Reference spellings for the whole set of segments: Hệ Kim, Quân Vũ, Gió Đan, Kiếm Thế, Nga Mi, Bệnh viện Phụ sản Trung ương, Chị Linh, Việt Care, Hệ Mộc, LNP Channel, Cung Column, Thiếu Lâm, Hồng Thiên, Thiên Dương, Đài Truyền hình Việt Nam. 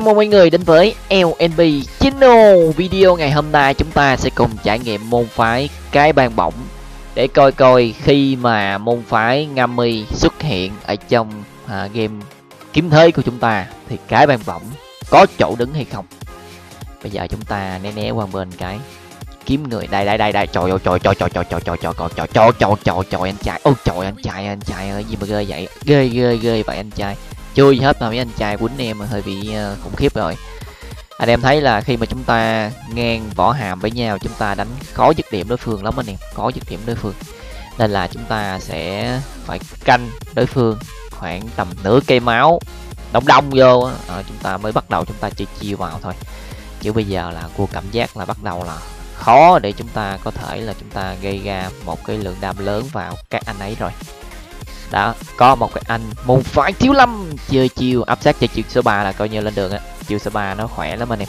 Chào mừng mọi người đến với LNP Channel. Video ngày hôm nay chúng ta sẽ cùng trải nghiệm môn phái cái bàn bổng để coi coi khi mà môn phái Nga Mi xuất hiện ở trong game Kiếm Thế của chúng ta thì cái bàn bổng có chỗ đứng hay không. Bây giờ chúng ta né qua bên cái kiếm người đây. Trời ơi trời anh trai. Ô trời anh trai ơi, gì mà ghê vậy? Ghê vậy anh trai. Chui hết mà mấy anh trai quýnh em hơi bị khủng khiếp rồi. Anh em thấy là khi mà chúng ta ngang võ hàm với nhau, chúng ta đánh khó dứt điểm đối phương lắm anh em, khó dứt điểm đối phương. Nên là chúng ta sẽ phải canh đối phương khoảng tầm nửa cây máu đông vô, chúng ta mới bắt đầu chúng ta chơi chiêu vào thôi. Chứ bây giờ là cô cảm giác là bắt đầu là khó để chúng ta có thể là chúng ta gây ra một cái lượng đam lớn vào các anh ấy rồi. Đó, có một cái anh môn phái Thiếu Lâm chơi chiêu áp sát, chơi chiêu số 3 là coi như lên đường á. Chiêu số 3 nó khỏe lắm anh em.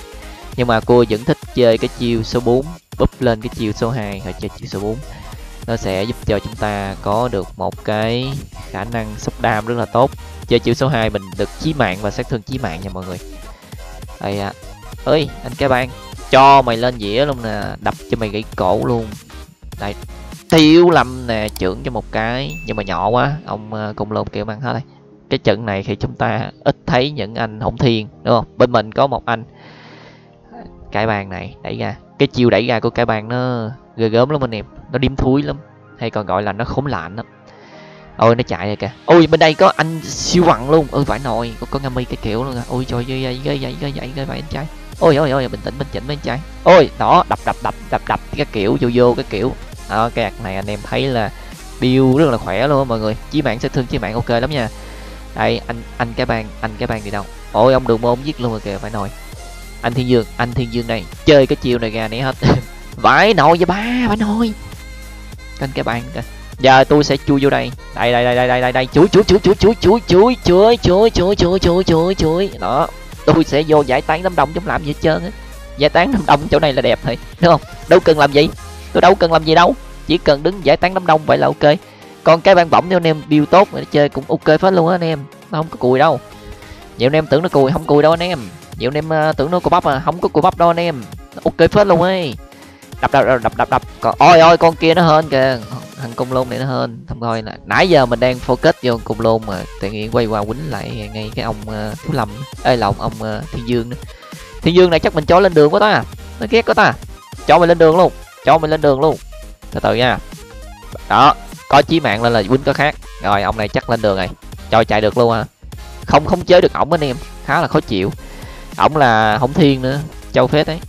Nhưng mà cô vẫn thích chơi cái chiêu số 4, búp lên cái chiêu số 2 rồi chơi chiêu số 4. Nó sẽ giúp cho chúng ta có được một cái khả năng sốc đam rất là tốt. Chơi chiêu số 2 mình được chí mạng và sát thương chí mạng nha mọi người. Đây ạ. Ơi, anh cái bàn cho mày lên dĩa luôn nè, đập cho mày gãy cổ luôn. Đây. Thiếu Lâm nè, trưởng cho một cái nhưng mà nhỏ quá, ông Cung Column kêu mang hết đây. Cái trận này thì chúng ta ít thấy những anh Hồng Thiên, đúng không? Bên mình có một anh cái bàn này đẩy ra, cái chiêu đẩy ra của cái bàn nó ghê gớm lắm anh em, nó điếm thúi lắm, hay còn gọi là nó khốn lạnh lắm. Ôi nó chạy rồi kìa. Ôi bên đây có anh siêu quặng luôn. Ôi vãi nồi, có Nga Mi cái kiểu luôn à. Ôi trời ghê vậy anh trai. Ôi bình tĩnh mấy anh trai. Ôi đó, đập cái kiểu vô cái kiểu. Đó, cái ạc này anh em thấy là build rất là khỏe luôn mọi người, chí mạng sẽ thương chí mạng ok lắm nha. Đây anh cái bàn đi đâu? Ôi ông đường môn giết luôn rồi kìa, phải nồi. Anh Thiên Dương đây, chơi cái chiêu này ra nãy hết. Vãi nồi vậy ba, phải nồi. Anh cái bàn kìa. Giờ tôi sẽ chui vô đây. Đây chuối. Đó, tôi sẽ vô giải tán đám đông chống làm gì hết trơn á. Giải tán đám đông chỗ này là đẹp thôi, đúng không? Đâu cần làm gì. Tôi đâu cần làm gì đâu, chỉ cần đứng giải tán đám đông vậy là ok. Còn cái bàn bổng nếu anh em build tốt để chơi cũng ok phết luôn á anh em, nó không có cùi đâu. Nhiều anh em tưởng nó cùi, không cùi đâu anh em. Nhiều anh em tưởng nó cùi bắp à, không có cùi bắp đâu anh em, ok phết luôn ấy. Đập. Còn ôi con kia nó hên kìa, thằng Cung Column này nó hên. Không thôi nè, nãy giờ mình đang focus vô Cung Column mà tự nhiên quay qua quýnh lại ngay cái ông Thiếu Lâm, ê lộn ông Thiên Dương nữa. Thiên Dương này chắc mình cho lên đường quá ta, nó ghét quá ta, cho mình lên đường luôn. Từ từ nha. Đó, có chí mạng lên là win có khác. Rồi ông này chắc lên đường này. Trời chạy được luôn à. Không chế được ổng anh em, khá là khó chịu. Ổng là Hồng Thiên nữa, châu phết đấy.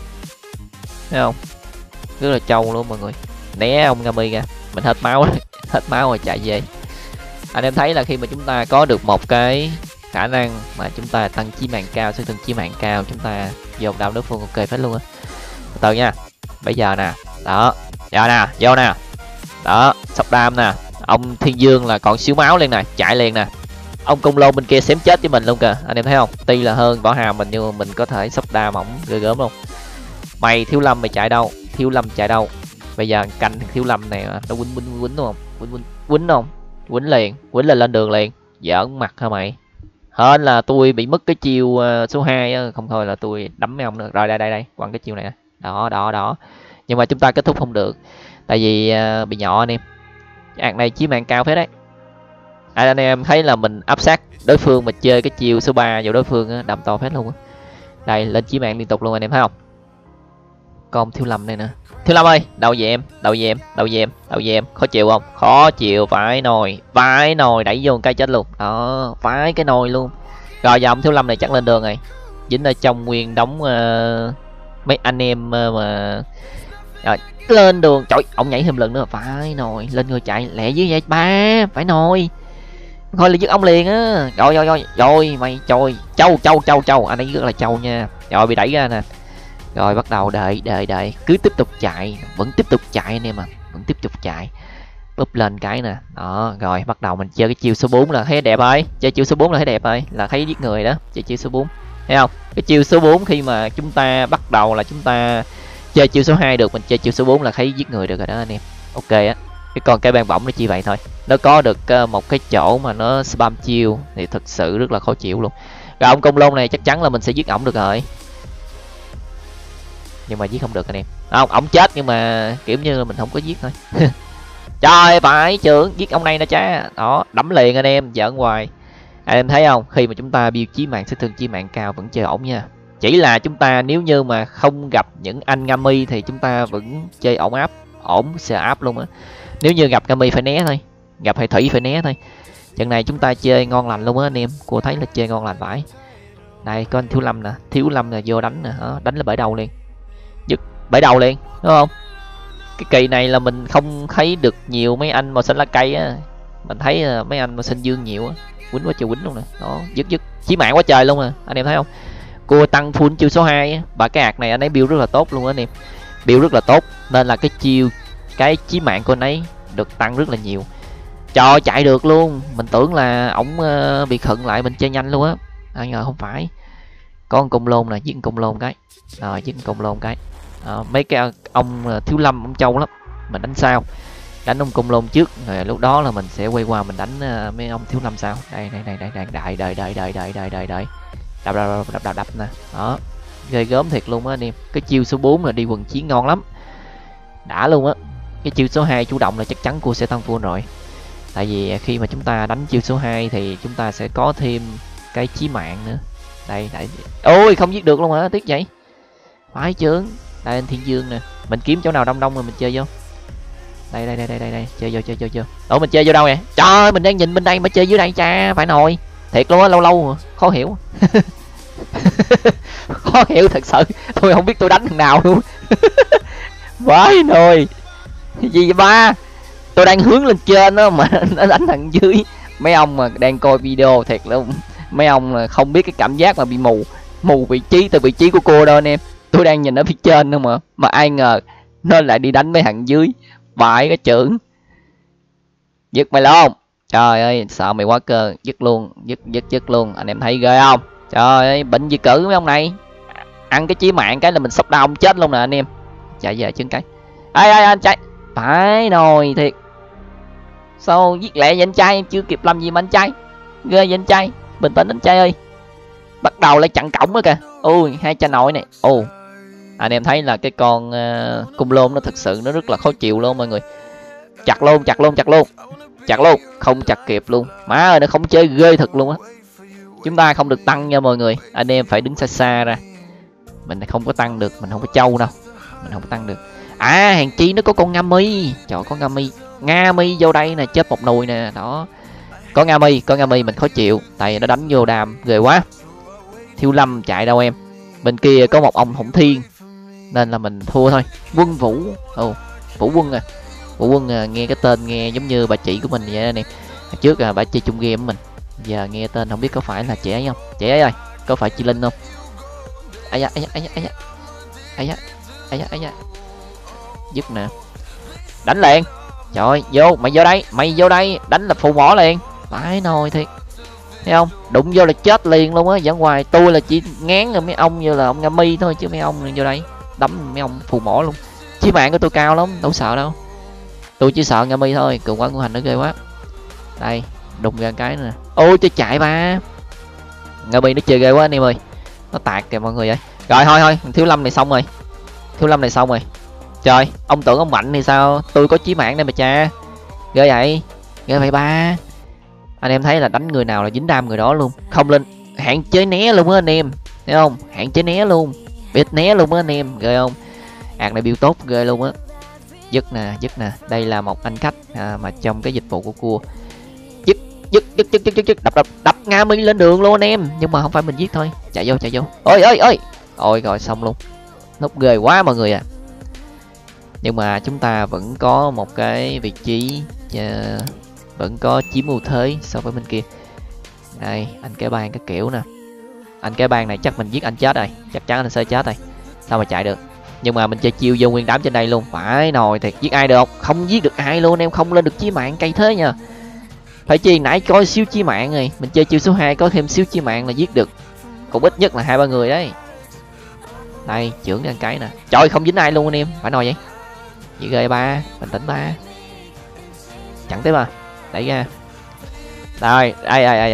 Thấy không? Rất là châu luôn mọi người. Né ông Nga Mi kìa. Mình hết máu rồi, chạy về. Anh em thấy là khi mà chúng ta có được một cái khả năng mà chúng ta tăng chí mạng cao, sẽ tăng chí mạng cao, chúng ta dồn đau đối phương ok phết luôn á. Từ từ nha. Bây giờ nè. Đó, giờ nè, vô nè. Đó, sọc đam nè. Ông Thiên Dương là còn xíu máu lên nè, chạy liền nè. Ông Cung Column bên kia xém chết với mình luôn kìa. Anh em thấy không? Tuy là hơn võ hàm mình nhưng mà mình có thể sọc đam ổng ghê gớm luôn. Mày Thiếu Lâm mày chạy đâu? Bây giờ canh Thiếu Lâm này nó quýnh đúng không? Quýnh không? Quýnh liền, quýnh lên đường liền. Giỡn mặt hả mày? Hên là tôi bị mất cái chiêu số 2 á, không thôi là tôi đấm mấy ông nữa. Rồi đây, quăng cái chiêu này nè. Đó. Nhưng mà chúng ta kết thúc không được. Tại vì bị nhỏ anh em. Cái ạc này chí mạng cao phết đấy. Anh em thấy là mình áp sát đối phương mà chơi cái chiều số 3 vào đối phương á, đầm to phết luôn á. Đây, lên chí mạng liên tục luôn anh em thấy không? Còn Thiếu Lâm đây nè. Thiếu Lâm ơi, đầu về em. Khó chịu không? Khó chịu, vãi nồi đẩy vô cái chết luôn. Đó, vãi cái nồi luôn. Rồi giờ ông Thiếu Lâm này chắc lên đường này. Dính ở trong nguyên đóng mấy anh em mà. Rồi, lên đường, trời, ông nhảy thêm lần nữa, phải nồi, lên người chạy, lẹ dưới vậy ba, phải nồi. Thôi là giết ông liền á. Rồi mày trời, châu, anh ấy rất là châu nha. Rồi bị đẩy ra nè. Rồi bắt đầu đợi, cứ tiếp tục chạy, anh em à, búp lên cái nè. Đó, rồi bắt đầu mình chơi cái chiêu số 4 là thấy đẹp ơi, là thấy giết người đó, chơi chiêu số 4. Thấy không? Cái chiêu số 4 khi mà chúng ta bắt đầu là chúng ta chơi chiêu số 2 được, mình chơi chiêu số 4 là thấy giết người được rồi đó anh em. Ok á. Cái còn cái bàn bổng nó chỉ vậy thôi. Nó có được một cái chỗ mà nó spam chiêu thì thật sự rất là khó chịu luôn. Rồi ông Cung Column này chắc chắn là mình sẽ giết ổng được rồi. Nhưng mà giết không được anh em. Không, ổng chết nhưng mà kiểu như là mình không có giết thôi. Trời phải trưởng giết ông này nó cha. Đó, đấm liền anh em, giỡn hoài. Anh em thấy không? Khi mà chúng ta build chí mạng sát thương chí mạng cao vẫn chơi ổn nha. Chỉ là chúng ta nếu như mà không gặp những anh Nga Mi thì chúng ta vẫn chơi ổn áp, ổn xe áp luôn á. Nếu như gặp Nga Mi phải né thôi, gặp Hệ Thủy phải né thôi. Trận này chúng ta chơi ngon lành luôn á anh em, cô thấy là chơi ngon lành vãi. Đây có anh Thiếu Lâm nè, Thiếu Lâm là vô đánh nè, đánh là bể đầu liền. Giật bể đầu liền, đúng không? Cái kỳ này là mình không thấy được nhiều mấy anh màu xanh lá cây á, mình thấy mấy anh màu xanh dương nhiều á, quýnh quá trời quýnh luôn nè. Đó, giật giật chí mạng quá trời luôn nè, anh em thấy không? Cua tăng full chiêu số 2 á, và cái hạt này anh ấy build rất là tốt luôn á anh em. Build rất là tốt nên là cái chí mạng của anh ấy được tăng rất là nhiều. Trời chạy được luôn, mình tưởng là ổng bị khựng lại mình chơi nhanh luôn á. À, ngờ không phải. Có con Cung Column nè, giết con Cung Column cái. Rồi giết con Cung Column cái. Mấy cái ông Thiếu Lâm ông Châu lắm. Mình đánh sao? Đánh ông Cung Column trước rồi lúc đó là mình sẽ quay qua mình đánh mấy ông Thiếu Lâm sao? Đây đây đây đây đây đợi đợi đợi đợi đợi đợi đợi đợi. Đập đập đập đập đập nè. Đó. Ghê gớm thiệt luôn á anh em. Cái chiêu số 4 là đi quần chiến ngon lắm. Đã luôn á. Cái chiêu số 2 chủ động là chắc chắn cô sẽ tăng full rồi. Tại vì khi mà chúng ta đánh chiêu số 2 thì chúng ta sẽ có thêm cái chí mạng nữa. Đây, đây. Ôi, không giết được luôn hả? Tiếc vậy. Phải chướng. Đây anh Thiên Dương nè. Mình kiếm chỗ nào đông đông rồi mình chơi vô. Đây đây đây đây đây đây, chơi vô. Ủa mình chơi vô đâu vậy? Trời ơi, mình đang nhìn bên đây mà chơi dưới đây cha, phải nồi. Thiệt luôn á, lâu lâu rồi. Khó hiểu. Khó hiểu thật sự. Tôi không biết tôi đánh thằng nào luôn. Vãi nồi. Gì vậy ba? Tôi đang hướng lên trên đó mà nó đánh thằng dưới. Mấy ông mà đang coi video thiệt luôn, mấy ông là không biết cái cảm giác mà bị mù vị trí từ vị trí của cô đâu anh em. Tôi đang nhìn ở phía trên thôi mà ai ngờ nó lại đi đánh mấy thằng dưới. Bại cái trưởng, giật mày luôn. Trời ơi sợ mày quá cơ, giật luôn, giật luôn. Anh em thấy ghê không? Trời ơi bệnh gì cử mấy ông này. Ăn cái chí mạng cái là mình sốc đau ông chết luôn nè anh em. Chạy về chân cái. Ê anh chạy. Phải nồi thiệt. Sao giết lẹ vậy anh trai, em chưa kịp làm gì mà anh trai. Ghê vậy anh trai, bình tĩnh anh trai ơi. Bắt đầu lại chặn cổng nữa kìa. Ui hai cha nội này. Ồ anh em thấy là cái con Cung Column nó thật sự nó rất là khó chịu luôn mọi người. Chặt luôn không chặt kịp luôn. Má ơi nó không chơi ghê thật luôn á. Chúng ta không được tăng nha mọi người, anh em phải đứng xa xa ra. Mình không có tăng được, mình không có trâu đâu, mình không có tăng được. À hàng chi nó có con Nga Mi. Trời có Nga Mi. Nga Mi vô đây nè, chớp một nùi nè. Đó. Có Nga Mi mình khó chịu. Tại nó đánh vô đàm ghê quá. Thiếu Lâm chạy đâu em. Bên kia có một ông Hồng Thiên. Nên là mình thua thôi. Quân Vũ. Ồ, Vũ Quân à. Vũ Quân à, nghe cái tên nghe giống như bà chị của mình vậy nè. Trước là bà chơi chung game của mình. Giờ nghe tên không biết có phải là trẻ không? Trẻ ơi, có phải Chị Linh không? Ấy da. Dứt nè. Đánh liền. Trời vô, mày vô đây, đánh là phụ mỏ liền. Phải nồi thiệt. Thấy không? Đụng vô là chết liền luôn á, dẫn hoài. Tôi là chỉ ngán rồi mấy ông như là ông Nga Mi thôi chứ mấy ông vô đây đấm mấy ông phụ mỏ luôn. Chí mạng của tôi cao lắm, đâu sợ đâu. Tôi chỉ sợ Nga Mi thôi, cường quá của hành nó ghê quá. Đây, đụng ra cái nè. Ôi tôi chạy ba. Nga Mi nó chơi ghê quá anh em ơi. Nó tạt kìa mọi người ơi. Rồi thôi, Thiếu Lâm này xong rồi. Trời, ông tưởng ông mạnh thì sao? Tôi có chí mạng đây mà cha. Ghê vậy ba. Anh em thấy là đánh người nào là dính đam người đó luôn. Không lên, hạn chế né luôn á anh em. Thấy không? Hạn chế né luôn. Biết né luôn á anh em, ghê không? Hạt này build tốt ghê luôn á. Dứt nè. Đây là một anh khách mà trong cái dịch vụ của cua. Dứt. Đập Nga Mi lên đường luôn anh em, nhưng mà không phải mình giết thôi. Chạy vô. Ôi. Ôi rồi xong luôn. Núp ghê quá mọi người à. Nhưng mà chúng ta vẫn có một cái vị trí vẫn có chiếm ưu thế so với bên kia. Đây, anh cái bàn cái kiểu nè. Anh cái bàn này chắc mình giết anh chết rồi, chắc chắn anh sẽ chết rồi. Sao mà chạy được? Nhưng mà mình chơi chiêu vô nguyên đám trên đây luôn. Phải nồi thiệt, giết ai được không? Không giết được ai luôn em, không lên được chí mạng cây thế nha. Phải chi nãy có xíu chí mạng rồi, mình chơi chiêu số 2 có thêm xíu chí mạng là giết được. Cũng ít nhất là 2-3 người đấy. Đây, trưởng ăn cái nè. Trời không dính ai luôn anh em, phải nồi vậy. Chỉ ghê ba, bình tĩnh ba. Chẳng tới mà. Đẩy ra. Rồi, ai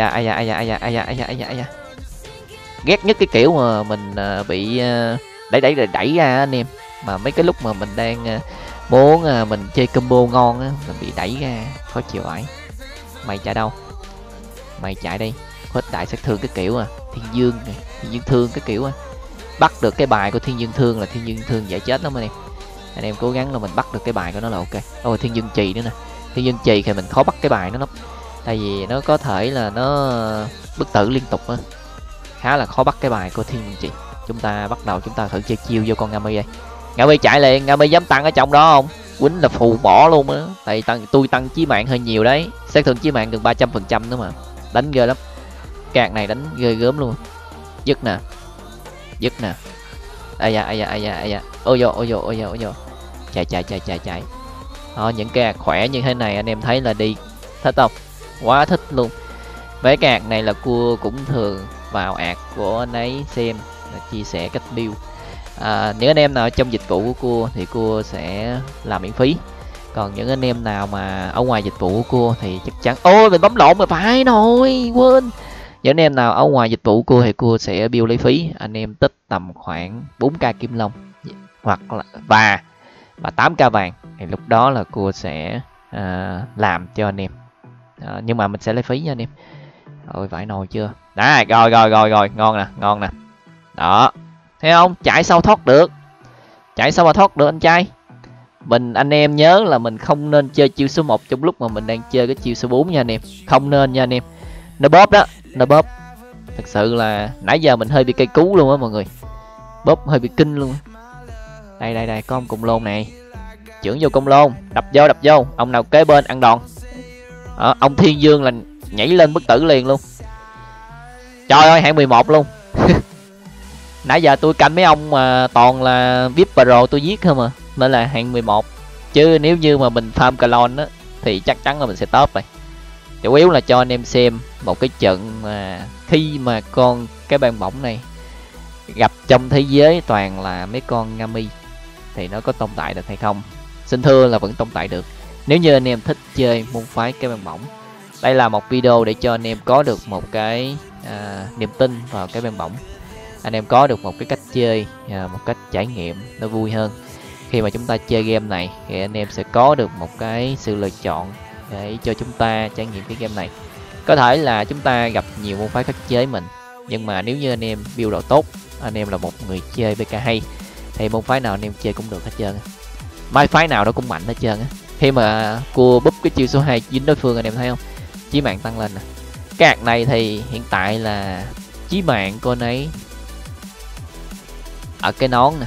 da. ghét nhất cái kiểu mà mình bị đẩy ra anh em. Mà mấy cái lúc mà mình đang muốn mình chơi combo ngon á, mình bị đẩy ra khó chịu ấy. Mày chạy đâu? Mày chạy đi, hết đại sát thương cái kiểu à. Thiên Dương này, Thiên Dương thương cái kiểu à. Bắt được cái bài của Thiên Dương thương là Thiên Dương thương giải chết lắm anh em. Anh em cố gắng là mình bắt được cái bài của nó là ok. Ôi Thiên Dương trì nữa nè. Thiên Dương trì thì mình khó bắt cái bài nó lắm, tại vì nó có thể là nó bất tử liên tục á, khá là khó bắt cái bài của Thiên Dương trì. Chúng ta bắt đầu chúng ta thử chơi chiêu vô con Nga Mi đây. Nga Mi chạy liền. Nga Mi dám tăng ở trong đó không? Quýnh là phù bỏ luôn á, tại tôi tăng chí mạng hơi nhiều đấy, sát thương chí mạng gần 300% nữa mà, đánh ghê lắm. Cạc này đánh ghê gớm luôn. Dứt nè, dứt nè. Ai da, ai da, ai da, ai da. Ôi dồi, ôi dồi, ôi dồi, ôi dồi. Chạy, chạy, chạy, chạy, chạy. Đó, những cái khỏe như thế này anh em thấy là đi. Thích không? Quá thích luôn. Mấy cái này là cua cũng thường vào ạc của anh ấy xem, chia sẻ cách build. Nếu anh em nào trong dịch vụ của cua thì cua sẽ làm miễn phí. Còn những anh em nào mà ở ngoài dịch vụ của cua thì chắc chắn... Ôi mình bấm lộn rồi, phải rồi, quên. Những anh em nào ở ngoài dịch vụ cua thì cua sẽ bill lấy phí. Anh em tích tầm khoảng 4k kim long hoặc là và 8k vàng thì lúc đó là cua sẽ làm cho anh em. Nhưng mà mình sẽ lấy phí nha anh em. Rồi vải nồi chưa? Đấy, rồi rồi rồi rồi, ngon nè, ngon nè. Đó. Thấy không? Chạy sau thoát được. Chạy sau mà thoát được anh trai. Anh em nhớ là mình không nên chơi chiêu số 1 trong lúc mà mình đang chơi cái chiêu số 4 nha anh em. Không nên nha anh em. Nó bóp đó, nó bóp. Thật sự là nãy giờ mình hơi bị cây cú luôn á mọi người. Bóp hơi bị kinh luôn. Đây đây đây, có ông Cung Lôn này. Chưởng vô Cung Lôn, đập vô đập vô. Ông nào kế bên ăn đòn. Ông Thiên Dương là nhảy lên bất tử liền luôn. Trời ơi, hạng 11 luôn. Nãy giờ tôi canh mấy ông mà toàn là VIP Pro tôi giết thôi mà, nên là hạng 11. Chứ nếu như mà mình farm Column á thì chắc chắn là mình sẽ top này. Chủ yếu là cho anh em xem một cái trận mà khi mà con cái bàn bổng này gặp trong thế giới toàn là mấy con Nga Mi thì nó có tồn tại được hay không. Xin thưa là vẫn tồn tại được. Nếu như anh em thích chơi môn phái cái bàn bổng, đây là một video để cho anh em có được một cái niềm tin vào cái bàn bổng. Anh em có được một cái cách chơi, một cách trải nghiệm nó vui hơn. Khi mà chúng ta chơi game này thì anh em sẽ có được một cái sự lựa chọn để cho chúng ta trải nghiệm cái game này. Có thể là chúng ta gặp nhiều môn phái khác chế mình, nhưng mà nếu như anh em build độ tốt, anh em là một người chơi PK hay thì môn phái nào anh em chơi cũng được hết trơn. Mai phái nào nó cũng mạnh hết trơn. Khi mà cua búp cái chiêu số 2 dính đối phương anh em thấy không? Chí mạng tăng lên nè. Cái hạt này thì hiện tại là chí mạng của anh ấy ở cái nón nè.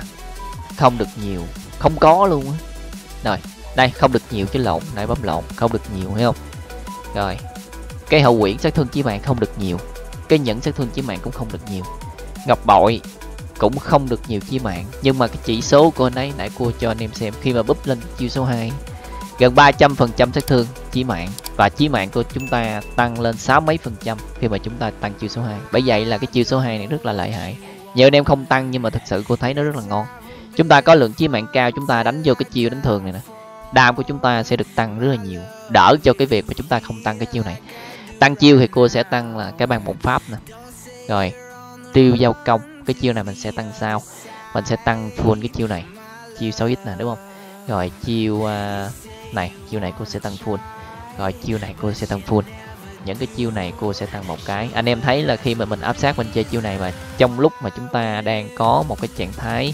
Không được nhiều, không có luôn á. Rồi, đây không được nhiều chứ lộn, nãy bấm lộn, không được nhiều thấy không? Rồi. Cái hậu quyển sát thương chí mạng không được nhiều. Cái nhẫn sát thương chí mạng cũng không được nhiều. Ngọc bội cũng không được nhiều chí mạng, nhưng mà cái chỉ số của anh ấy nãy cua cho anh em xem khi mà búp lên chiêu số 2 gần 300% sát thương chí mạng, và chí mạng của chúng ta tăng lên 60% khi mà chúng ta tăng chiêu số 2. Bởi vậy là cái chiêu số 2 này rất là lợi hại. Nhiều anh em không tăng nhưng mà thực sự cô thấy nó rất là ngon. Chúng ta có lượng chí mạng cao, chúng ta đánh vô cái chiêu đánh thường này nè, đam của chúng ta sẽ được tăng rất là nhiều, đỡ cho cái việc mà chúng ta không tăng cái chiêu này. Tăng chiêu thì cô sẽ tăng là cái bàn bổng pháp nè. Rồi tiêu giao công, cái chiêu này mình sẽ tăng sao, mình sẽ tăng full cái chiêu này, chiêu 6x nè đúng không? Rồi chiêu này, chiêu này cô sẽ tăng full. Rồi chiêu này cô sẽ tăng full. Những cái chiêu này cô sẽ tăng một cái. Anh em thấy là khi mà mình áp sát mình chơi chiêu này mà trong lúc mà chúng ta đang có một cái trạng thái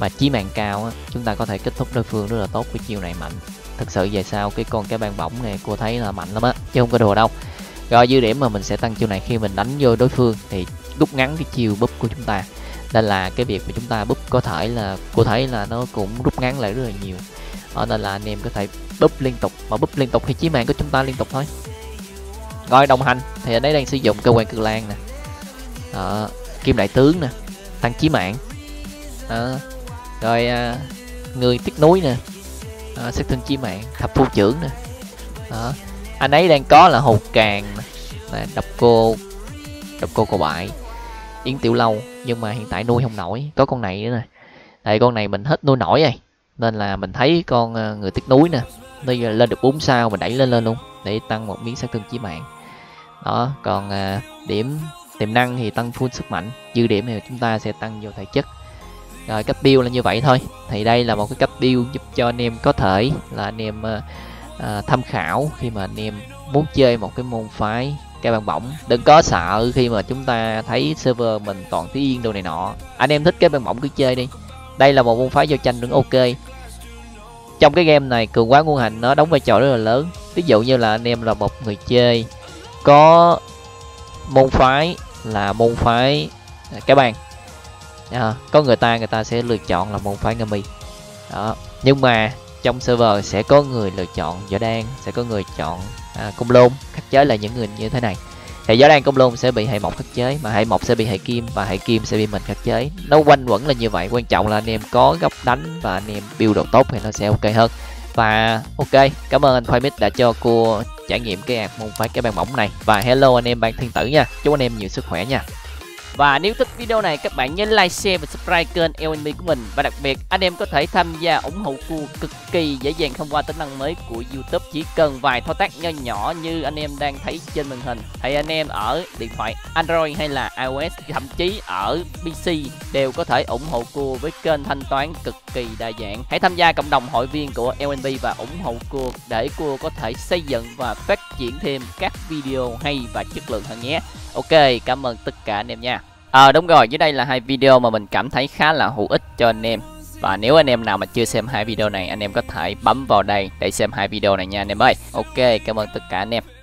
mà chí mạng cao á, chúng ta có thể kết thúc đối phương rất là tốt. Cái chiêu này mạnh. Thực sự về sau cái con cái bàn bổng này cô thấy là mạnh lắm á, chứ không có đùa đâu. Rồi dư điểm mà mình sẽ tăng chiêu này khi mình đánh vô đối phương thì rút ngắn cái chiều búp của chúng ta, nên là cái việc mà chúng ta búp có thể là cô thấy là nó cũng rút ngắn lại rất là nhiều. Nên là anh em có thể búp liên tục, mà búp liên tục thì chí mạng của chúng ta liên tục thôi. Rồi đồng hành thì anh ấy đang sử dụng cơ quan cực lan nè, kim đại tướng nè, tăng chí mạng. Rồi người tiếc núi nè, sát thương chí mạng, thập phu trưởng nè. Anh ấy đang có là hồ càng nè, độc cô cầu bại, yến tiểu lâu, nhưng mà hiện tại nuôi không nổi. Có con này nữa nè, tại con này mình hết nuôi nổi rồi, nên là mình thấy con người tiếc núi nè, bây giờ lên được 4 sao mình đẩy lên luôn để tăng một miếng sát thương chí mạng đó. Còn điểm tiềm năng thì tăng full sức mạnh, dư điểm thì chúng ta sẽ tăng vô thể chất. Rồi cách build là như vậy thôi. Thì đây là một cái cách build giúp cho anh em có thể là anh em tham khảo khi mà anh em muốn chơi một cái môn phái cây bằng bổng. Đừng có sợ khi mà chúng ta thấy server mình toàn Thúy Yên đồ này nọ. Anh em thích cái bằng bổng cứ chơi đi. Đây là một môn phái giao tranh cũng ok. Trong cái game này cường quá ngũ hành nó đóng vai trò rất là lớn. Ví dụ như là anh em là một người chơi có môn phái là môn phái cái bàn, có người ta sẽ lựa chọn là môn phái Nga Mi đó. Nhưng mà trong server sẽ có người lựa chọn Gió Đan, sẽ có người chọn Cung Lôn khắc chế, là những người như thế này. Thì Gió Đan Cung Lôn sẽ bị Hệ Mộc khắc chế, mà Hệ Mộc sẽ bị Hệ Kim, và Hệ Kim sẽ bị mình khắc chế. Nó quanh quẩn là như vậy. Quan trọng là anh em có góc đánh và anh em build đồ tốt thì nó sẽ ok hơn. Và ok, cảm ơn anh Khoai Mít đã cho cô trải nghiệm cái ạc môn phái cái bàn bổng này. Và hello anh em bạn Thiên Tử nha, chúc anh em nhiều sức khỏe nha. Và nếu thích video này các bạn nhớ like, share và subscribe kênh LNP của mình. Và đặc biệt anh em có thể tham gia ủng hộ cô cực kỳ dễ dàng thông qua tính năng mới của YouTube. Chỉ cần vài thao tác nho nhỏ như anh em đang thấy trên màn hình. Thì anh em ở điện thoại Android hay là iOS, thậm chí ở PC đều có thể ủng hộ cô với kênh thanh toán cực kỳ đa dạng. Hãy tham gia cộng đồng hội viên của LNP và ủng hộ cô để cô có thể xây dựng và phát triển thêm các video hay và chất lượng hơn nhé. Ok, cảm ơn tất cả anh em nha. Đúng rồi, dưới đây là hai video mà mình cảm thấy khá là hữu ích cho anh em. Và nếu anh em nào mà chưa xem hai video này, anh em có thể bấm vào đây để xem hai video này nha anh em ơi. Ok, cảm ơn tất cả anh em.